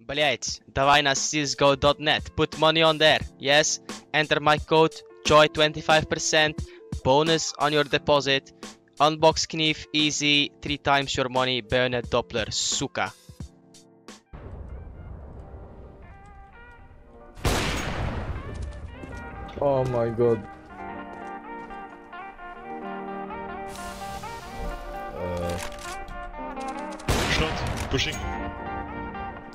Блять, давай на sysgo.net, put money on there, yes, enter my code, joy 25%, bonus on your deposit, unbox Knief, easy, 3 times your money, Bernard Doppler, suka. Oh my god. Shot, pushing.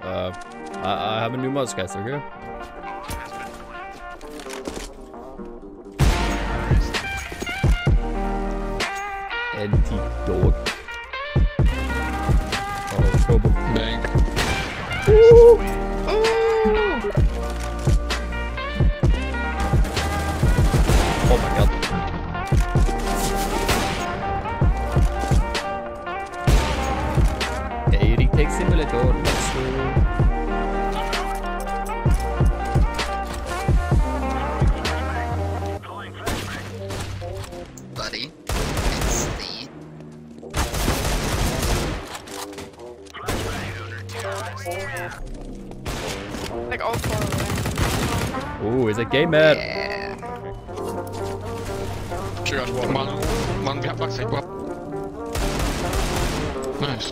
I have a new mods, guys, okay? Anti dog. Oh, go bank. Ooh. Oh. Oh my god. Take simulator. Buddy, it's the like all 4 away. Ooh, is a game map. Yeah. Man, we have Backside. Nice.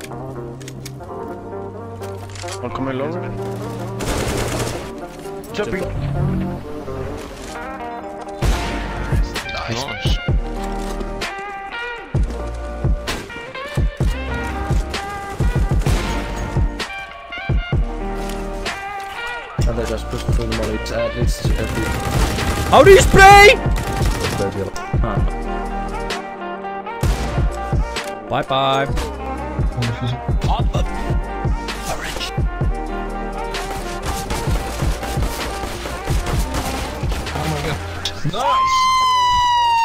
One coming lower. Jumping. Nice. Nice. And they just pushed through the money. It's every... How do you spray? Huh. Bye bye. Nice! Oh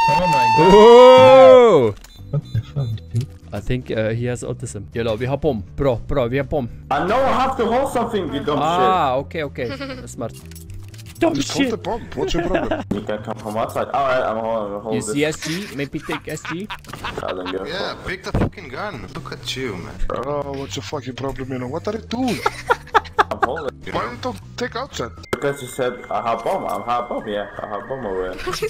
my god! Oh. What the fuck, dude? I think he has autism. Yellow, we have bomb. Bro, we have bomb. I know I have to hold something, you dumb shit. Ah, okay. Smart. Dumb just shit! Hold the bomb. What's your problem? You can come from outside. Alright, I'm holding. You see SG? Maybe take SG? Yeah, pick the fucking gun. Look at you, man. Bro, what's your fucking problem, you know? What are you doing? I'm holding. Why don't you take outside? Because you said I have bomb, yeah, I have bomb over here.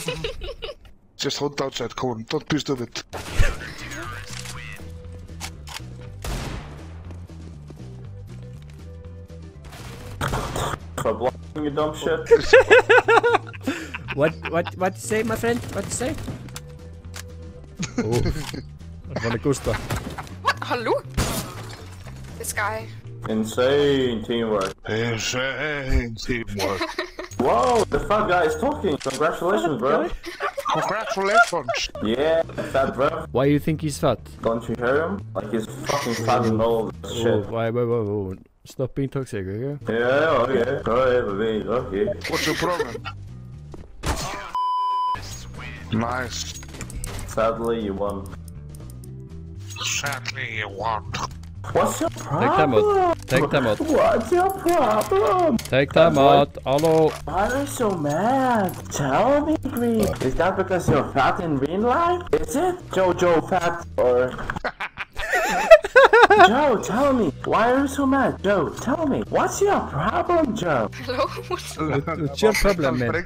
Just hold outside, come on, don't please do it. For blocking you dumb shit. What you say, my friend? What you say? Oh, wanna go stuff. What? Hello? This guy. Insane teamwork. Whoa, the fat guy is talking. Congratulations, bro. Congratulations. Yeah, fat bro. Why do you think he's fat? Don't you hear him? Like he's fucking fat and all this shit. Wait. Stop being toxic, okay? Yeah, okay. Sorry, okay. What's your problem? Nice. Sadly, you won. What's your problem? Take them out. What's your problem? Take them out. Hello. Why are you so mad? Tell me, Greg. Is that because you're fat in real life? Is it? Jojo fat or... Joe, tell me. Why are you so mad? Joe, tell me. What's your problem, Joe? Hello? What's your problem, man?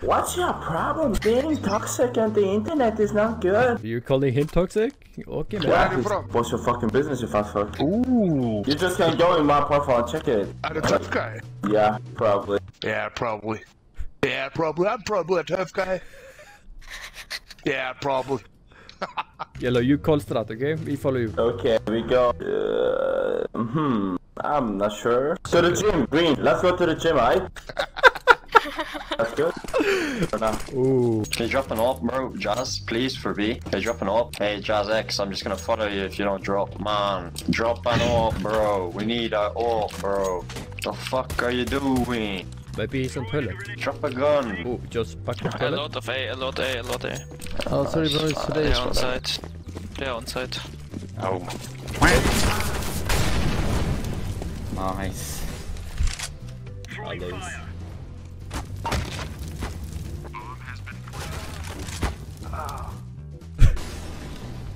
What's your problem? Being toxic on the internet is not good. Are you calling him toxic? Okay, man. Where are you from? What's your fucking business, you fat fuck? Ooh. You just can go in my profile and check it. I'm a tough guy. Yeah, probably. I'm probably a tough guy. Yeah, probably. Yellow, you call strat, okay? We follow you. Okay, we go. I'm not sure. To the gym, Green. Let's go to the gym, right? That's good. Ooh. Hey, drop an AWP, bro. Jazz, please, for B. Hey, drop an AWP. Hey, Jazz X, I'm just gonna follow you if you don't drop. Man, drop an AWP, bro. We need an AWP, bro. The fuck are you doing? Maybe he's on toilet. Drop a gun. Oh, just back to toilet. A lot of A. Oh, sorry, bro, it's today. They're on site. Oh. Nice.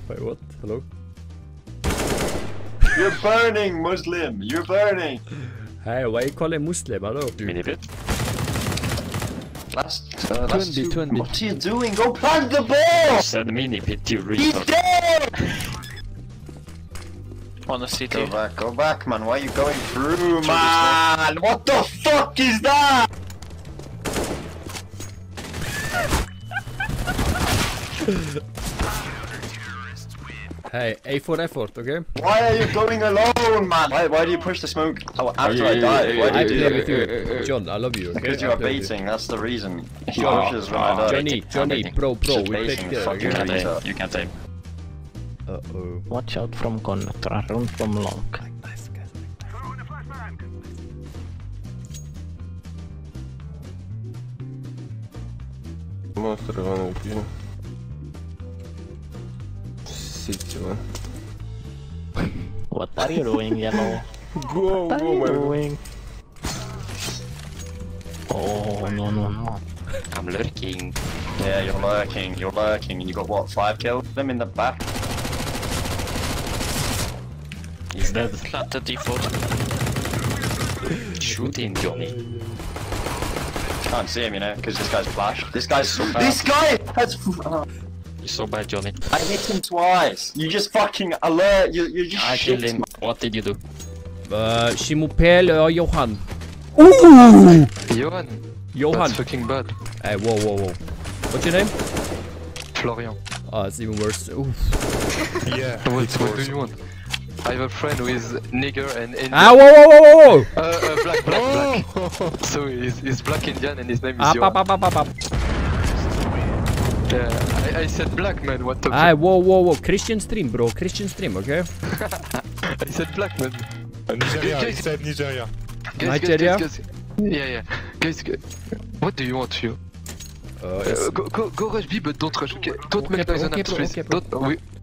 Wait, what? Hello? You're burning, Muslim! You're burning! Hey, why you call him Muslim? Hello. Mini bit. Last 20. What are you doing? Go plant the ball! He said mini pit, you retard. He's dead! On the city. Go back, man. Why are you going through, man? What the fuck is that? Hey, A for effort, okay? Why are you going alone, man? Why do you push the smoke after I die? Why do you do it? John, I love you, okay? Because you are baiting, that's the reason. He pushes when I die. Johnny, bro, we take care, okay? You can't aim. Uh-oh. Watch out from Connor, run from long. Monster one you. What are you doing, yellow? Go, what are you doing? Oh, no. I'm lurking. Yeah, you're lurking. You got what, 5 kills? Them in the back. He's dead. Flat at default. Shooting, Johnny. Can't see him, you know, because this guy's flashed. This guy has. Oh. You're so bad, Johnny. I hit him twice. You just fucking alert. You just. I killed him. What did you do? Je m'appelle Johan. Ooh. Johan. That's fucking bad. Hey, whoa. What's your name? Florian. Oh, it's even worse. Oof. Yeah. What do you want? I have a friend who is nigger and Indian. Ah, whoa. Black. So he's black Indian and his name is Johan. Yeah, I said black, man, what the fuck? Ah, whoa, Christian stream, bro, okay? I said black, man. Nigeria, guys, I said Nigeria. Guys. Yeah. Guys, what do you want, you? Go rush B, but don't rush, okay? Don't make noise on apps, please.